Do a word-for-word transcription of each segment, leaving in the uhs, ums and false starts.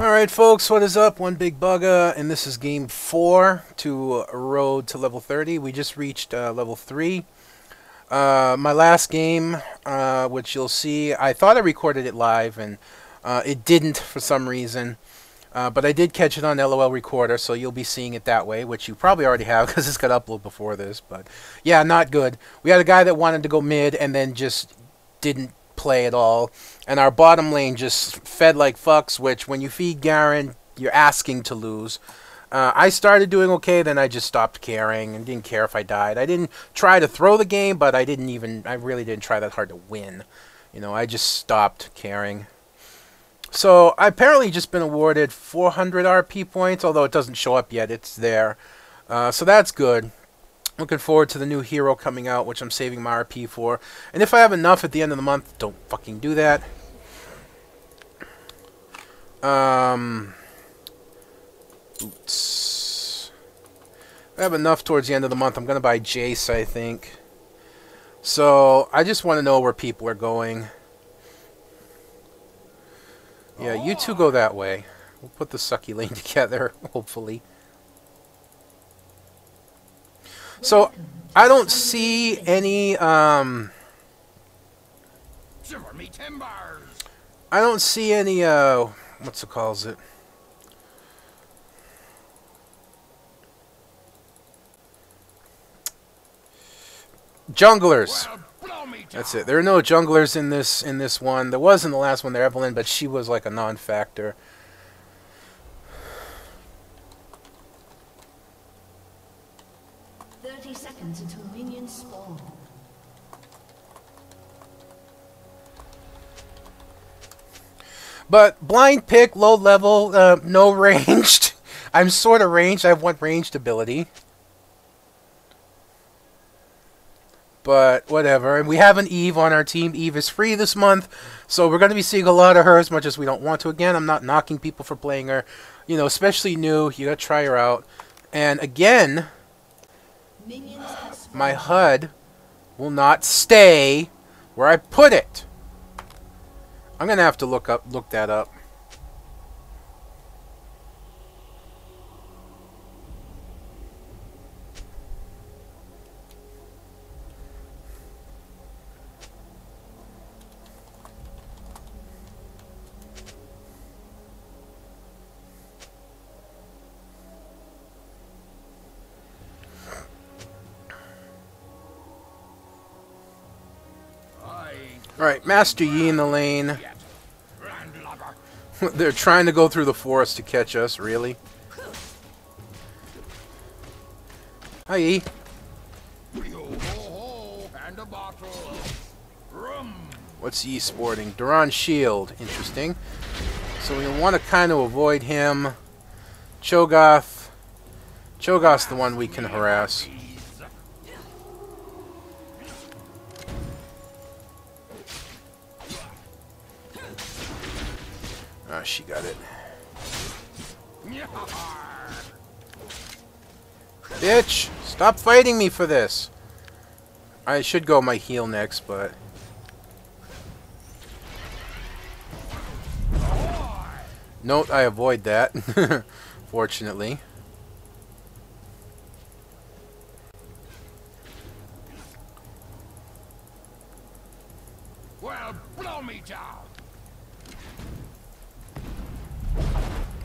Alright folks, what is up? One Big Bugga, and this is game four to Road to level thirty. We just reached uh, level three. Uh, my last game, uh, which you'll see, I thought I recorded it live, and uh, it didn't for some reason. Uh, but I did catch it on LOL Recorder, so you'll be seeing it that way, which you probably already have because it's got uploaded before this. But yeah, not good. We had a guy that wanted to go mid and then just didn't play at all, and our bottom lane just fed like fucks, which when you feed Garen, you're asking to lose. Uh, I started doing okay, then I just stopped caring and didn't care if I died. I didn't try to throw the game, but I didn't even, I really didn't try that hard to win. You know, I just stopped caring. So I apparently just been awarded four hundred R P points, although it doesn't show up yet, it's there. Uh, so that's good. Looking forward to the new hero coming out, which I'm saving my R P for. And if I have enough at the end of the month, don't fucking do that. Um, oops. If I have enough towards the end of the month, I'm going to buy Jace, I think. So I just want to know where people are going. Yeah, you two go that way. We'll put the sucky lane together, hopefully. So, I don't see any, um, I don't see any, uh, what's it calls it? Junglers. That's it. There are no junglers in this, in this one. There was in the last one there, Evelyn, but she was like a non-factor. thirty seconds until minions spawn. But blind pick, low level, uh, no ranged. I'm sort of ranged. I have one ranged ability. But whatever. And we have an Eve on our team. Eve is free this month, so we're going to be seeing a lot of her as much as we don't want to. Again, I'm not knocking people for playing her. You know, especially new. You got to try her out. And again, my H U D will not stay where I put it. I'm gonna have to look up, look that up. Alright, Master Yi in the lane. They're trying to go through the forest to catch us, really? Hi, Yi. What's Yi sporting? Doran's Shield. Interesting. So we want to kind of avoid him. Cho'Gath. Cho'Gath's the one we can harass. Oh, she got it. Bitch! Stop fighting me for this! I should go my heel next, but... Note, I avoid that. Fortunately. Well, blow me down!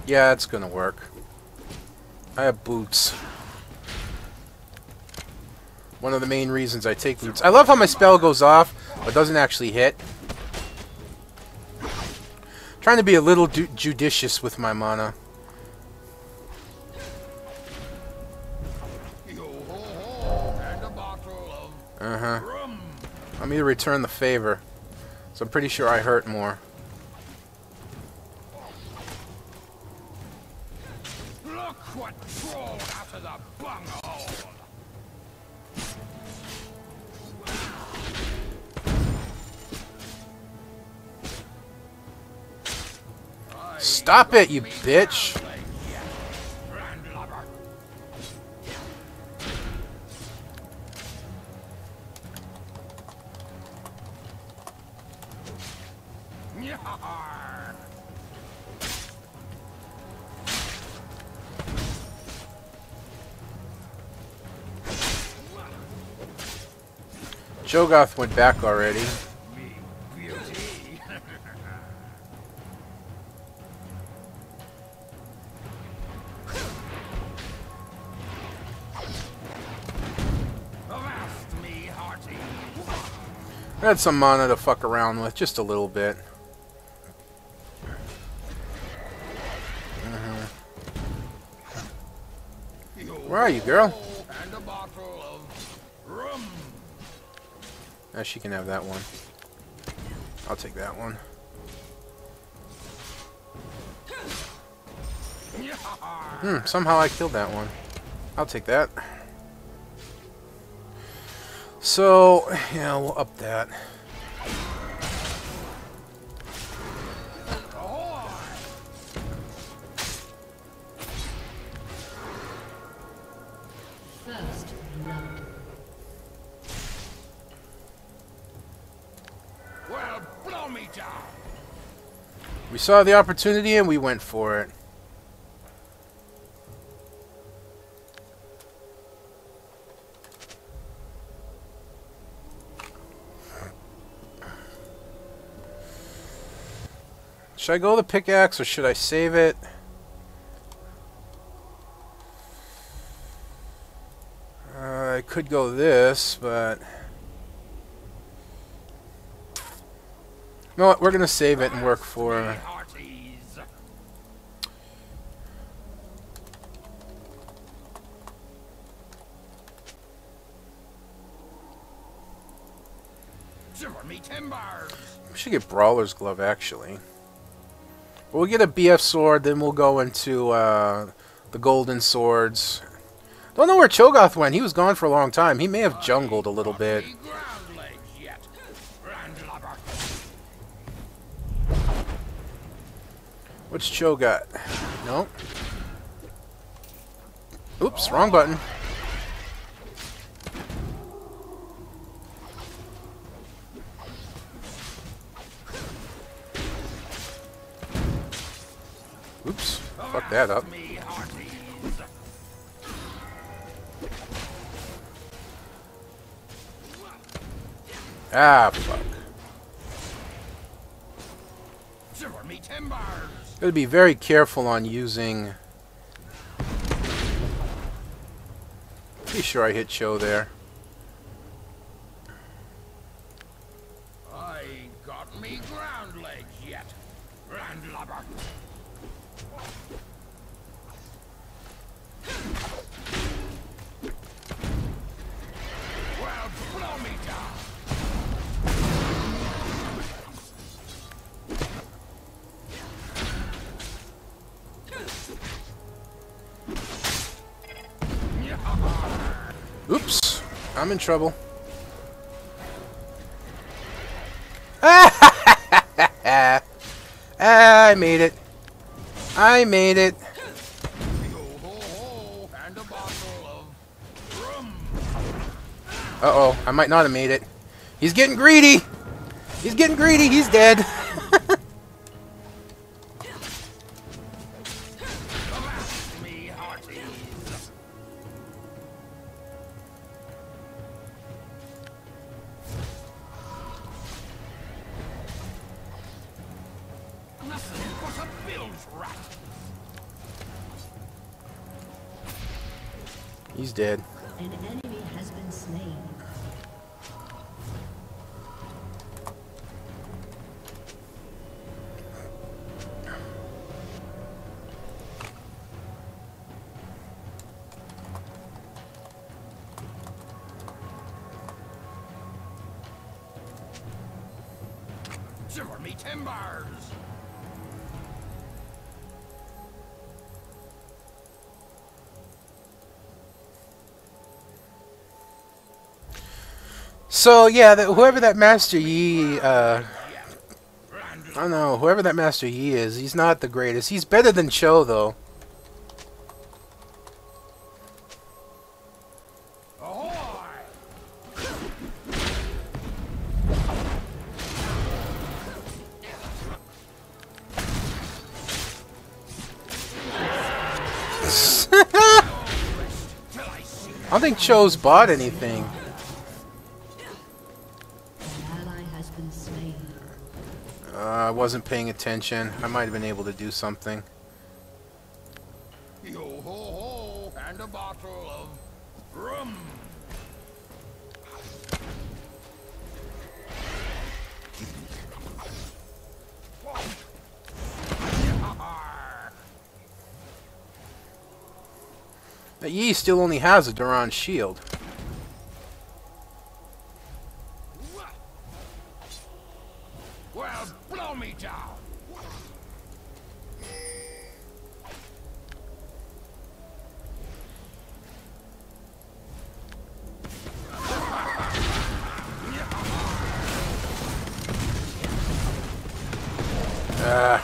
Yeah, it's gonna work. I have boots. One of the main reasons I take boots. I love how my spell goes off, but doesn't actually hit. I'm trying to be a little ju judicious with my mana. Uh-huh. I'm gonna return the favor. So I'm pretty sure I hurt more. Stop it, you bitch! Cho'Gath went back already. I had some mana to fuck around with, just a little bit. Uh-huh. Where are you, girl? And a bottle of rum. Ah, she can have that one. I'll take that one. Hmm, somehow I killed that one. I'll take that. So, yeah, we'll up that. First round. Well, blow me down. We saw the opportunity and we went for it. Should I go with the pickaxe or should I save it? Uh, I could go this, but... You know what? We're going to save it and work for... We should get Brawler's Glove, actually. We'll get a B F sword, then we'll go into uh, the Golden Swords. Don't know where Cho'Gath went. He was gone for a long time. He may have jungled a little bit. What's Cho'Gath? Nope. Oops, wrong button. Oops, fuck that up. Ah, fuck. Gotta be very careful on using... Pretty sure I hit Cho there. I got me ground legs yet, Randlobber. Oops, I'm in trouble. I made it. I made it. Uh-oh, I might not have made it. He's getting greedy! He's getting greedy, he's dead! He's dead. An enemy has been slain. Silver me ten bars. So yeah, that, whoever that Master Yi, uh, I don't know, whoever that Master Yi is, he's not the greatest. He's better than Cho, though. I don't think Cho's bought anything. wasn't paying attention. I might have been able to do something. Yo ho ho, and a bottle of rum. That Yi still only has a Doran's Shield. Well, blow me down. Ah. Uh.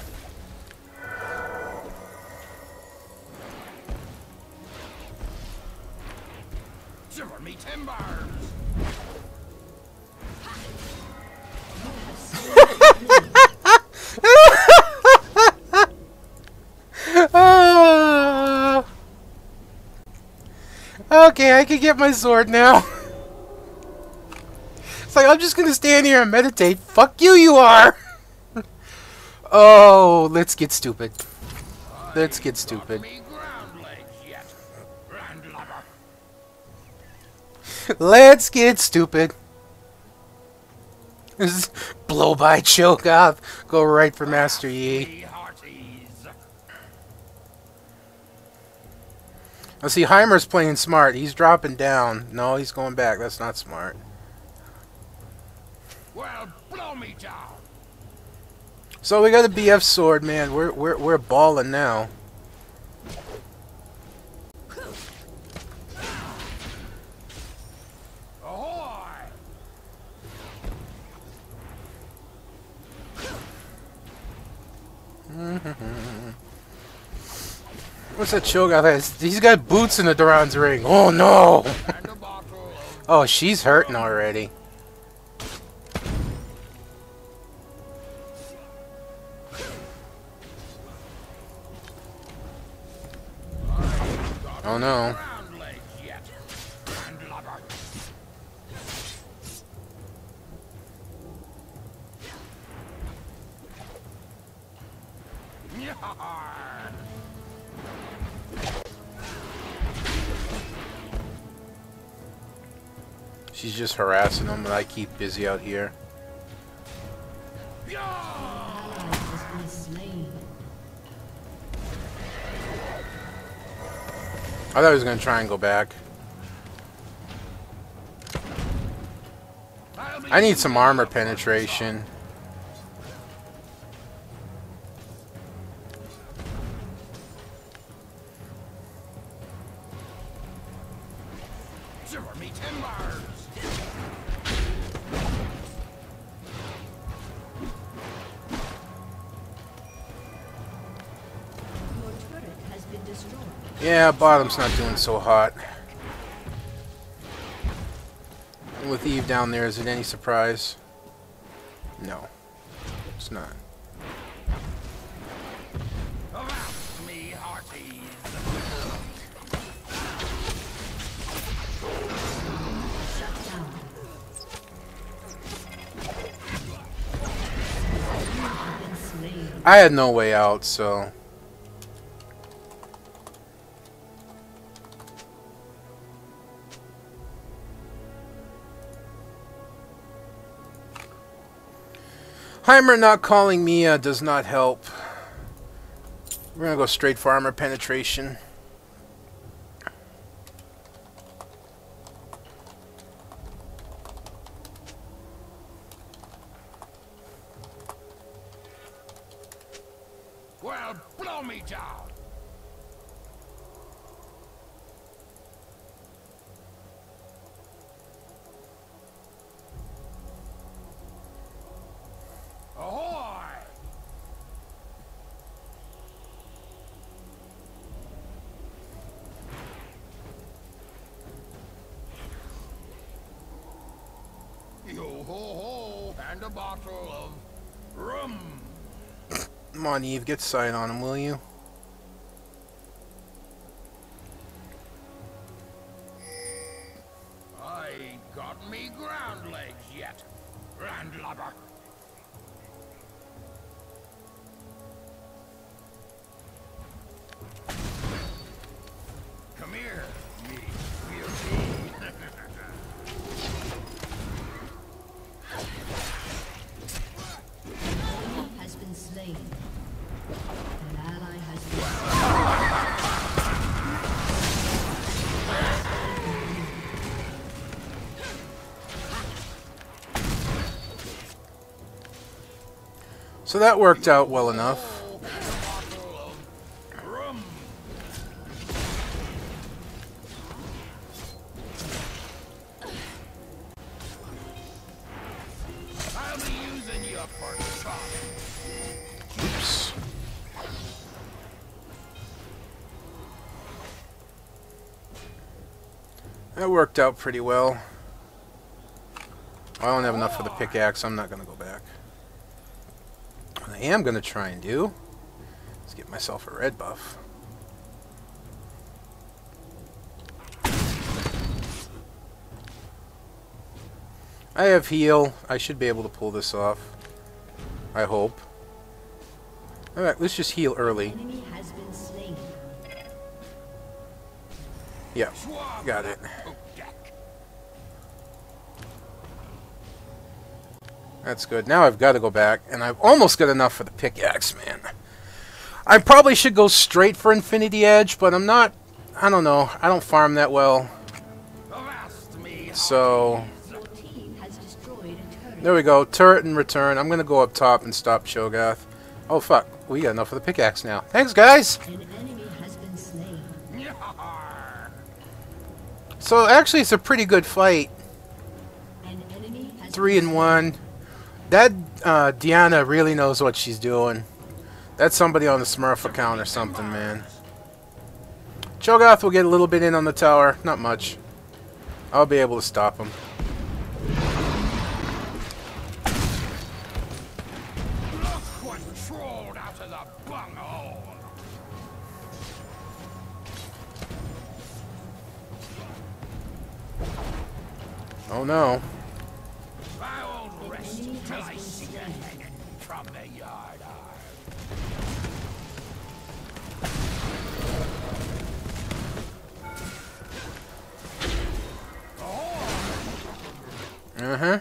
Okay, I can get my sword now. It's like, I'm just gonna stand here and meditate. Fuck you, you are! Oh, let's get stupid. Let's get stupid. Let's get stupid. Just blow by Cho'Gath. Go right for Master Yi. Now see, Heimer's playing smart. He's dropping down. No, he's going back. That's not smart. Well, blow me down. So we got a B F sword, man. We're we're we're balling now. Ahoy! Mm-hmm. What's that Cho'Gath has? He's got boots in the Doran's ring. Oh no! Oh, she's hurting already. Oh no. She's just harassing them, and I keep busy out here. I thought he was going to try and go back. I need some armor penetration. Yeah, bottom's not doing so hot. And with Eve down there, is it any surprise? No, it's not. I had no way out, so... Heimer not calling me uh, does not help. We're going to go straight for armor penetration. Well, blow me down. A bottle of rum. Come on, Eve, get sight on him, will you? I ain't got me ground legs yet, Randlobber. So that worked out well enough. That worked out pretty well. I don't have enough for the pickaxe. I'm not going to go back. What I am going to try and do is get myself a red buff. I have heal. I should be able to pull this off. I hope. Alright, let's just heal early. Yeah, got it. That's good. Now I've got to go back, and I've almost got enough for the pickaxe, man. I probably should go straight for Infinity Edge, but I'm not... I don't know. I don't farm that well. So... there we go. Turret in return. I'm going to go up top and stop Cho'Gath. Oh, fuck. We got enough for the pickaxe now. Thanks, guys! So, actually, it's a pretty good fight. Three and one. That uh, Diana really knows what she's doing. That's somebody on the Smurf account or something, man. Cho'Gath will get a little bit in on the tower. Not much. I'll be able to stop him. Oh no. Uh-huh.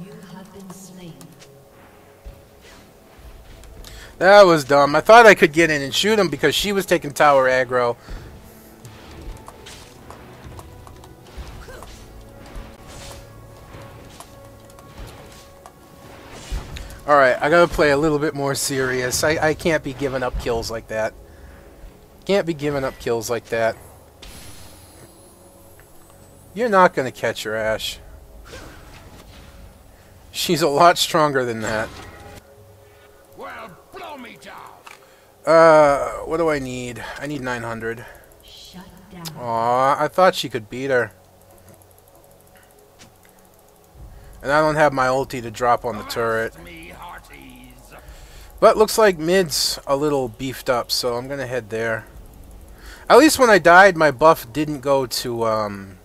You have been slain. That was dumb. I thought I could get in and shoot him because she was taking tower aggro. Alright, I gotta play a little bit more serious. I, I can't be giving up kills like that. Can't be giving up kills like that. You're not gonna catch her, Ash. She's a lot stronger than that. Well, blow me down. Uh, what do I need? I need nine hundred. Shut down. Aw, I thought she could beat her. And I don't have my ulti to drop on the turret. But looks like mid's a little beefed up, so I'm going to head there. At least when I died, my buff didn't go to, um,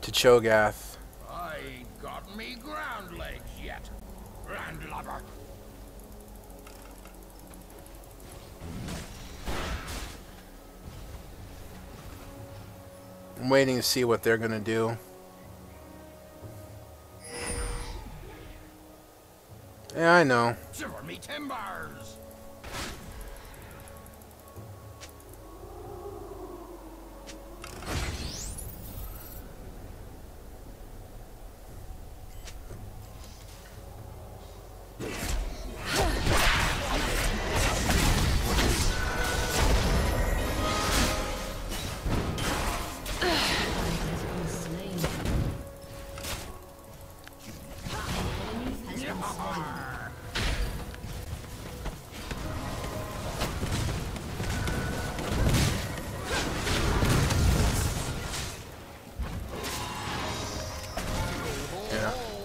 to Cho'Gath. I ain't got me ground legs yet, landlubber. I'm waiting to see what they're going to do. Yeah, I know.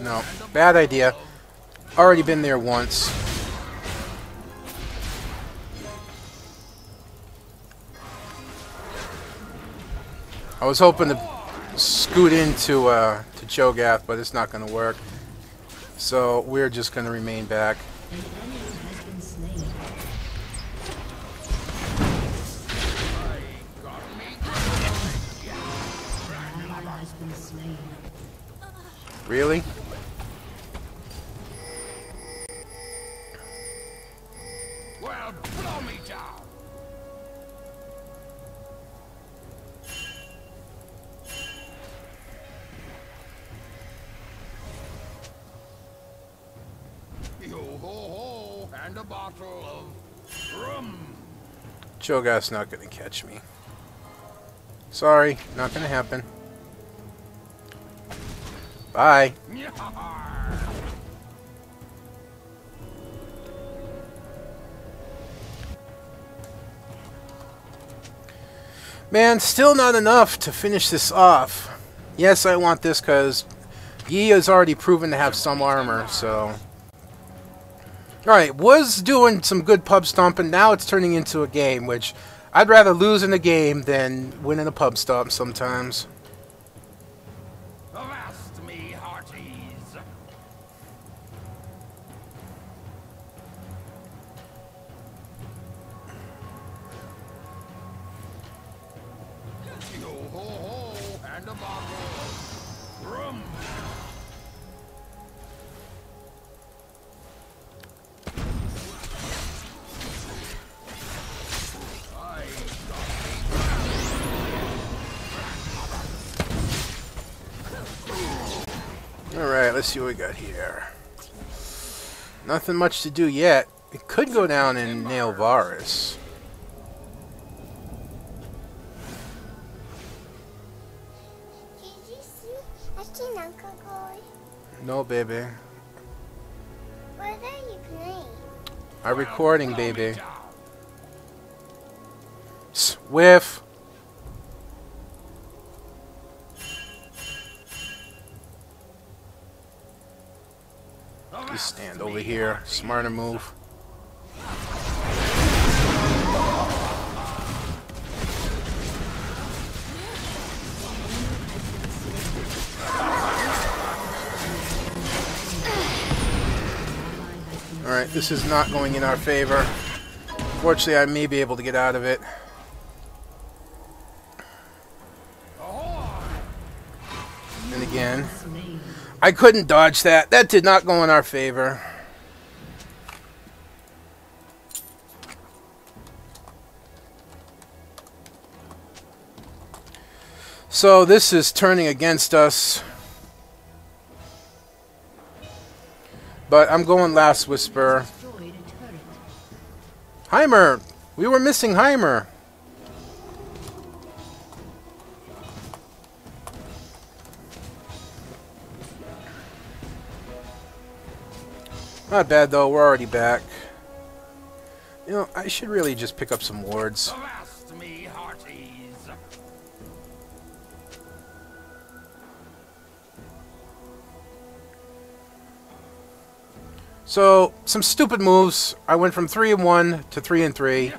No, bad idea. Already been there once. I was hoping to scoot into uh, to Cho'Gath, but it's not going to work. So we're just going to remain back. Really? Yo-ho-ho, and a bottle of rum. Cho'Gath's not gonna catch me. Sorry, not gonna happen. Bye. Man, still not enough to finish this off. Yes, I want this because Yi is already proven to have some armor, so... Alright, was doing some good pub stomping, now it's turning into a game, which... I'd rather lose in a game than win in a pub stomp sometimes. Avast me, hearties! Yo-ho-ho, and a bottle of rum! Alright, let's see what we got here. Nothing much to do yet. It could go down and nail Varus. No, baby. What are you playing? I'm recording, baby. Swift! Just stand over here. Smarter move. Alright, this is not going in our favor. Fortunately, I may be able to get out of it. And again. I couldn't dodge that. That did not go in our favor. So this is turning against us. But I'm going Last Whisper. Heimer! We were missing Heimer! Not bad, though. We're already back. You know, I should really just pick up some wards. Blast me, hearties. So, some stupid moves. I went from three and one to three and three.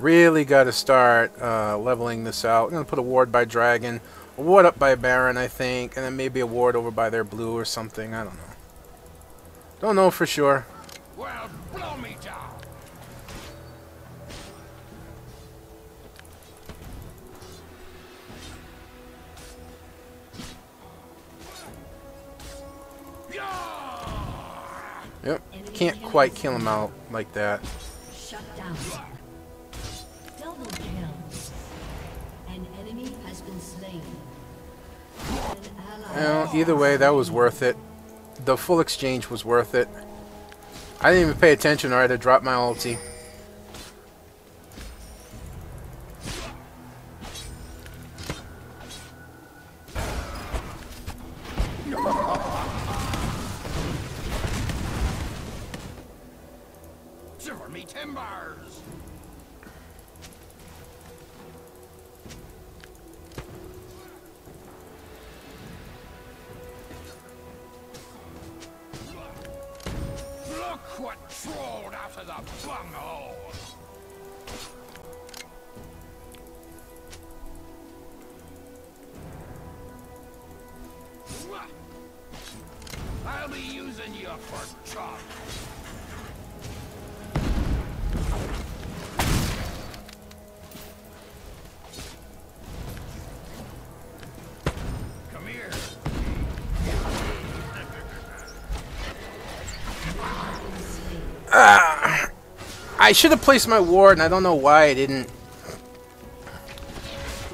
Really got to start uh, leveling this out. I'm going to put a ward by Dragon, a ward up by Baron, I think, and then maybe a ward over by their blue or something. I don't know. Don't know for sure. Well, blow me down. Yep, can't quite kill him out like that. Shut down. Double kills. An enemy has been slain. Well, either way, that was worth it. The full exchange was worth it. I didn't even pay attention or I'd have dropped my ulti. Shiver me timbers. What trolled out of the bunghole? I'll be using you for chop. Come here. Uh, I should have placed my ward, and I don't know why I didn't.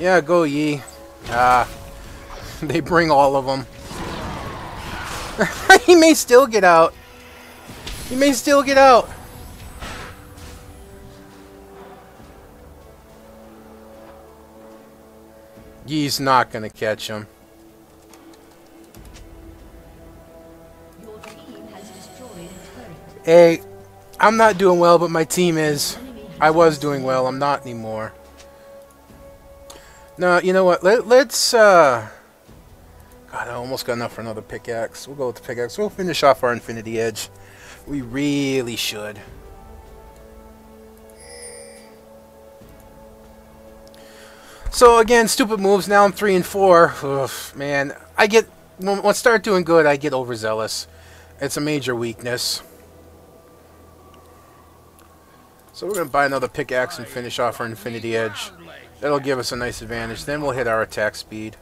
Yeah, go Yi. Ah, uh, they bring all of them. He may still get out. You may still get out. He's not gonna catch him. Your team has destroyed a turret. Hey, I'm not doing well, but my team is. I was doing well. I'm not anymore. No, you know what? Let, let's. Uh... God, I almost got enough for another pickaxe. We'll go with the pickaxe. We'll finish off our Infinity Edge. We really should. So again, stupid moves. Now I'm three and four. Ugh, man, I get when I start doing good, I get overzealous. It's a major weakness. So we're gonna buy another pickaxe and finish off our Infinity Edge. That'll give us a nice advantage. Then we'll hit our attack speed.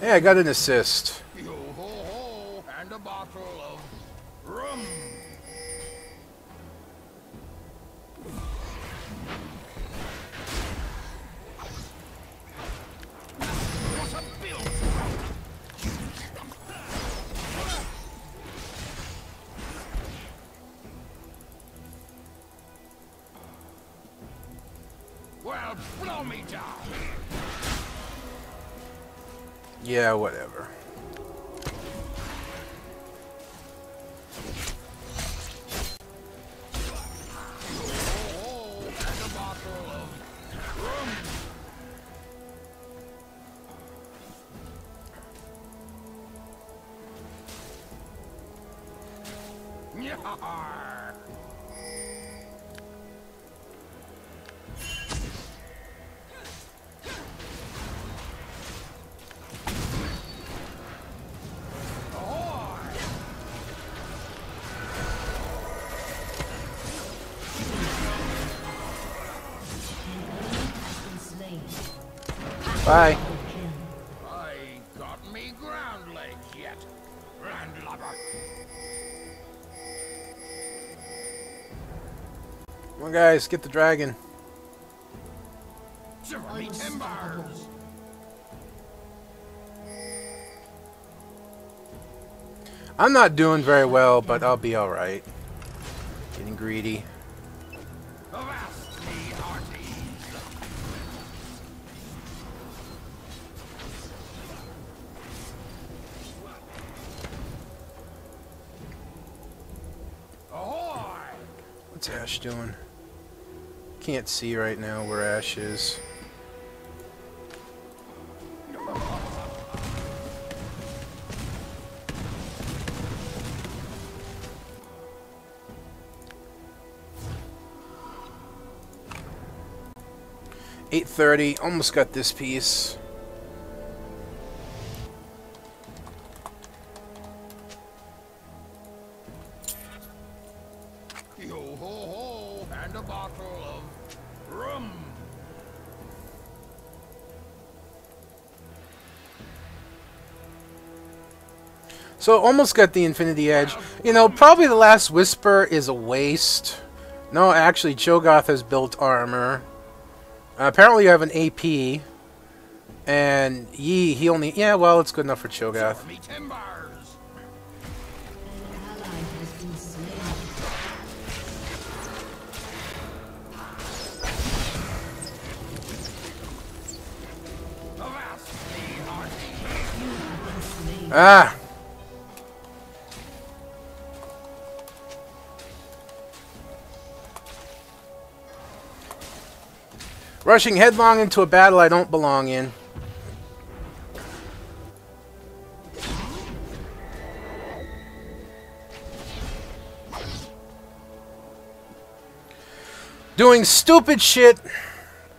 Hey, I got an assist. Yeah, whatever. Bye. I got me ground legs yet, Randlubber. Come on, guys, get the dragon. Timbers. I'm not doing very well, but I'll be all right. Getting greedy. What's Ash doing? Can't see right now where Ash is. eight thirty, almost got this piece. So almost got the Infinity Edge. You know, probably the Last Whisper is a waste. No, actually, Cho'Gath has built armor. Uh, apparently, you have an A P, and Yi he only yeah. Well, it's good enough for Cho'Gath. Ah. Rushing headlong into a battle I don't belong in. Doing stupid shit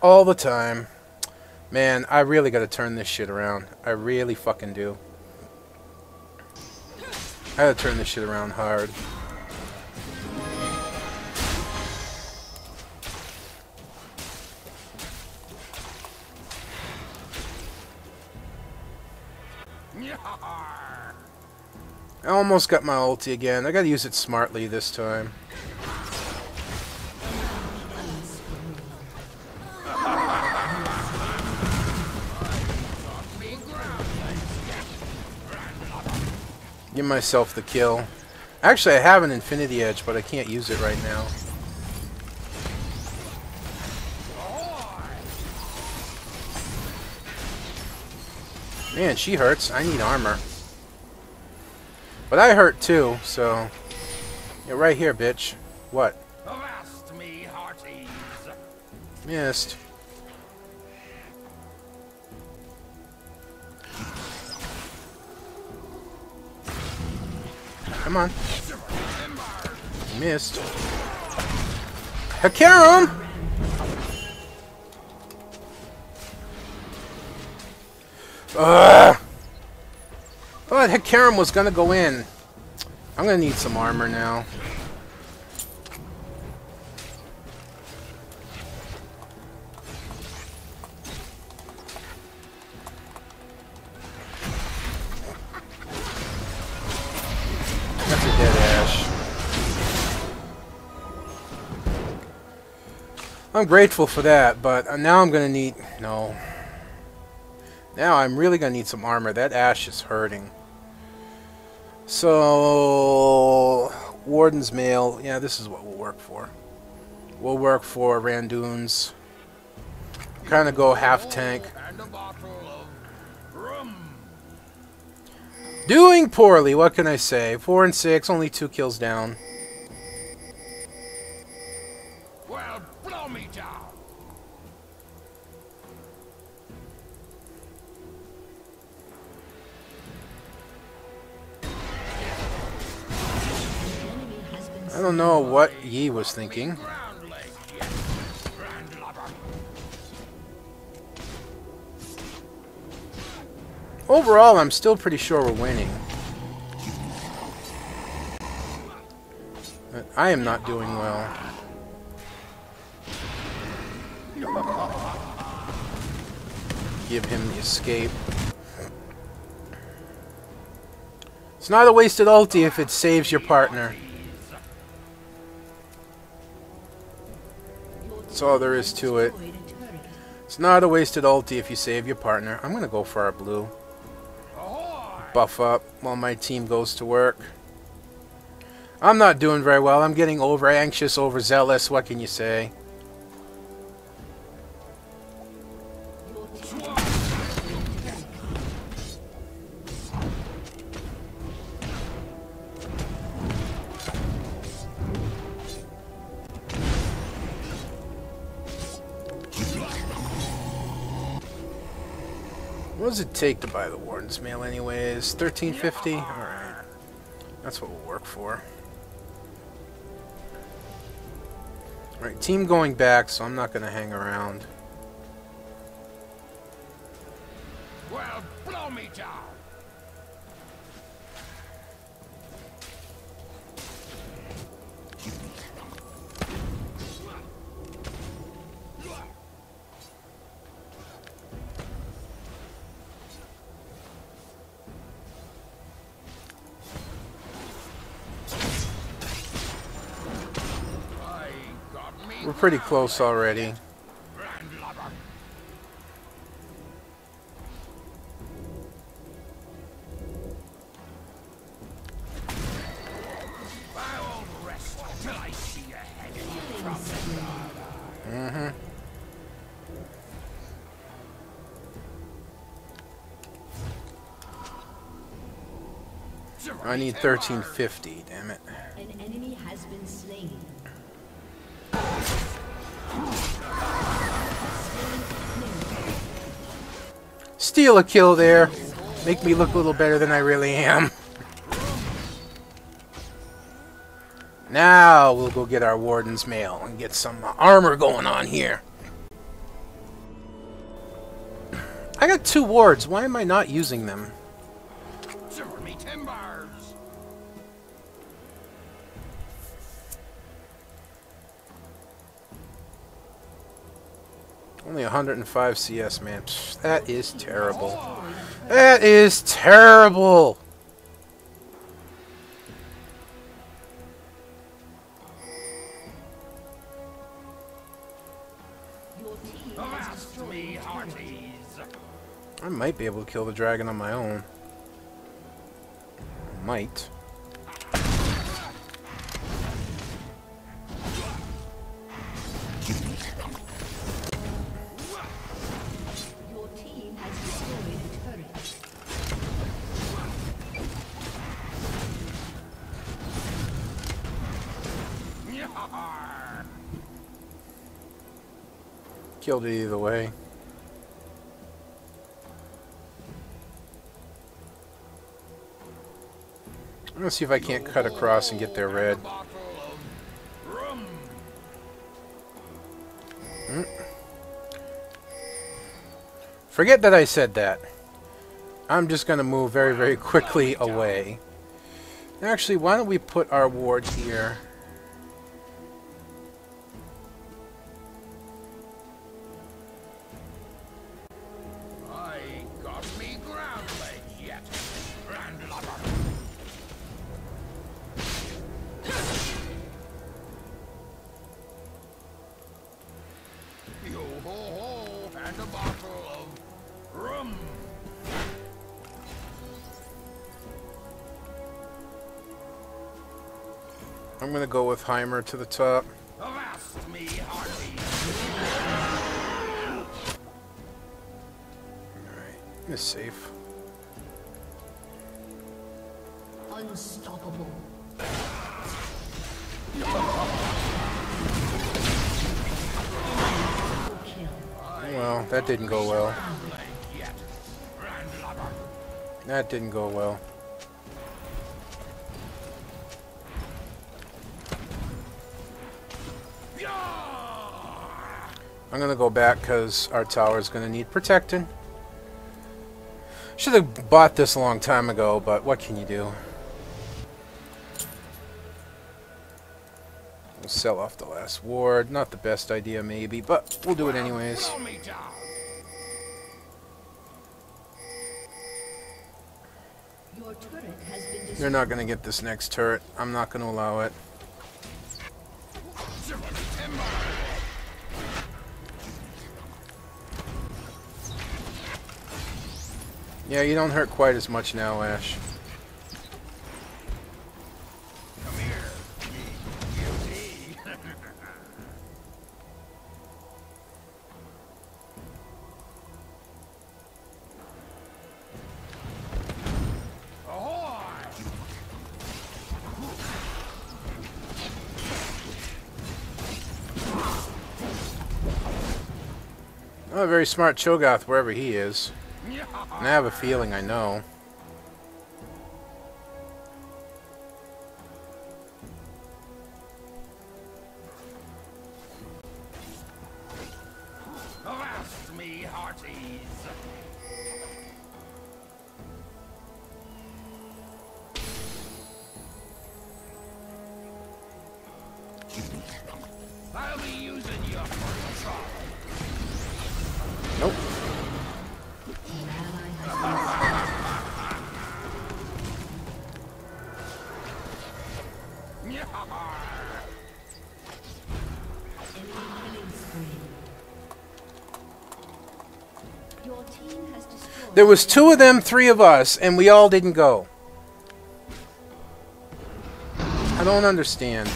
all the time. Man, I really gotta turn this shit around. I really fucking do. I gotta turn this shit around hard. I almost got my ulti again. I gotta use it smartly this time. Give myself the kill. Actually, I have an Infinity Edge, but I can't use it right now. Man, she hurts. I need armor. But I hurt too, so... Yeah, right here, bitch. What? Avast me, hearties. Missed. Come on. Missed. Hecarim! Ugh! But Hecarim was gonna go in. I'm gonna need some armor now. That's a dead Ash. I'm grateful for that, but now I'm gonna need... No. Now I'm really gonna need some armor. That Ash is hurting. So, Warden's Mail, yeah, this is what we'll work for. We'll work for Randoons. Kind of go half tank. Doing poorly, what can I say? Four and six, only two kills down. Well, blow me down. I don't know what Yi was thinking. Overall, I'm still pretty sure we're winning. But I am not doing well. Give him the escape. It's not a wasted ulti if it saves your partner. That's all there is to it. It's not a wasted ulti if you save your partner. I'm gonna go for our blue. Buff up while my team goes to work. I'm not doing very well. I'm getting over anxious, overzealous. What can you say? What does it take to buy the Warden's Mail anyways? thirteen fifty? Alright. That's what we'll work for. Alright, team going back, so I'm not going to hang around. Well, blow me down! We're pretty close already. Mm-hmm. I need thirteen fifty, damn it. An enemy has been slain. Steal a kill there. Make me look a little better than I really am. Now we'll go get our Warden's Mail and get some armor going on here. I got two wards. Why am I not using them? Only one hundred and five C S, man. Psh, that is terrible. That is terrible! I might be able to kill the dragon on my own. might. Killed it either way. I'm gonna see if I can't cut across and get their red. Mm. Forget that I said that. I'm just gonna move very, very quickly away. Actually, why don't we put our ward here? I'm gonna go with Heimer to the top. Alright, it's safe. Unstoppable. Well, that didn't go well. That didn't go well. I'm gonna go back because our tower is gonna need protecting. Should have bought this a long time ago, but what can you do? We'll sell off the last ward. Not the best idea, maybe, but we'll do it anyways. You're not gonna get this next turret. I'm not gonna allow it. Yeah, you don't hurt quite as much now, Ash. Come here, you beauty. Ahoy! Not a very smart Cho'Gath, wherever he is. And I have a feeling I know. Avast me, hearties. I'll be using your control. Nope. There was two of them, three of us, and we all didn't go. I don't understand.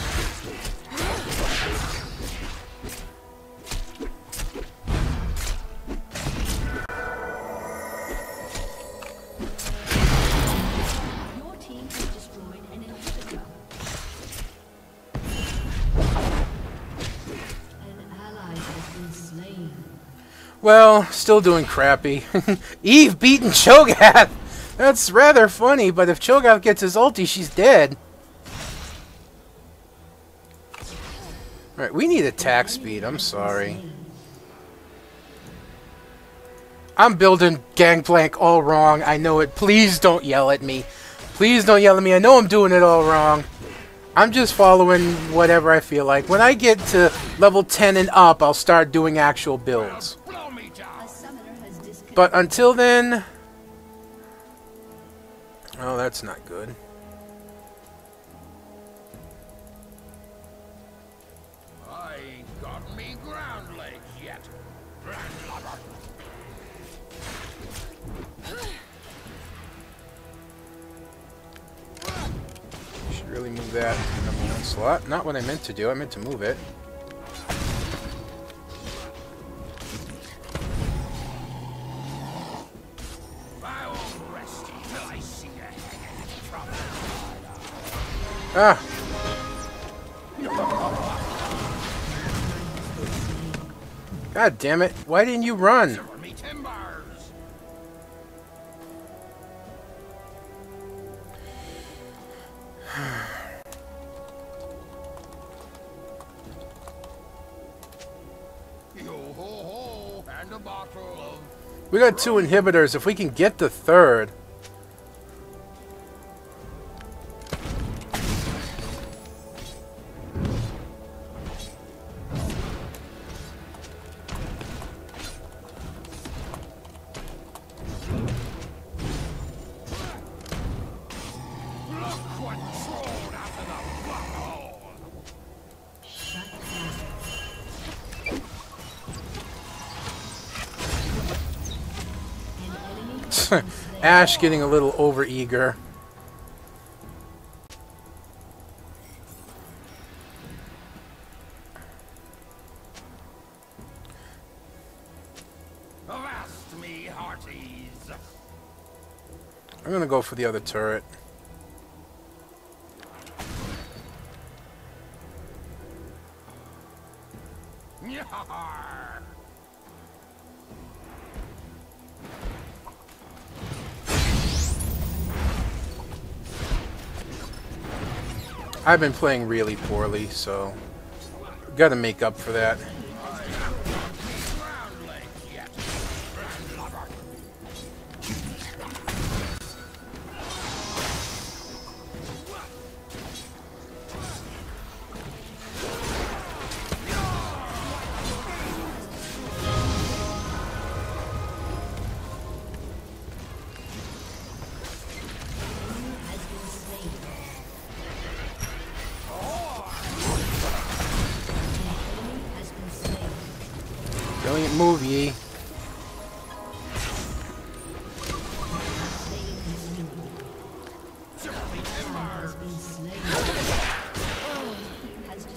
Well, still doing crappy. Eve beating Cho'Gath! That's rather funny, but if Cho'Gath gets his ulti, she's dead. Alright, we need attack speed, I'm sorry. I'm building Gangplank all wrong, I know it. Please don't yell at me. Please don't yell at me, I know I'm doing it all wrong. I'm just following whatever I feel like. When I get to level ten and up, I'll start doing actual builds. But until then... Oh, that's not good. I ain't got me ground legs yet. really move that to the number one slot. Not what I meant to do. I meant to move it. Ah! God damn it! Why didn't you run? We got two inhibitors. If we can get the third. Ash getting a little overeager. Avast me, hearties. I'm gonna go for the other turret. I've been playing really poorly, so gotta make up for that.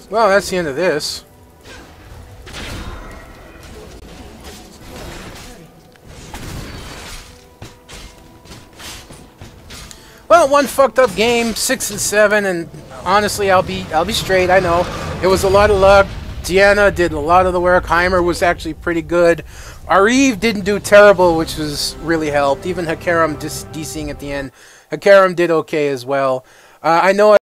Well, that's the end of this. Well, one fucked up game, six and seven, and honestly, I'll be I'll be straight. I know it was a lot of luck. Diana did a lot of the work. Heimer was actually pretty good. Our Eve didn't do terrible, which was really helped. Even Hecarim just DCing at the end. Hecarim did okay as well. Uh, I know. I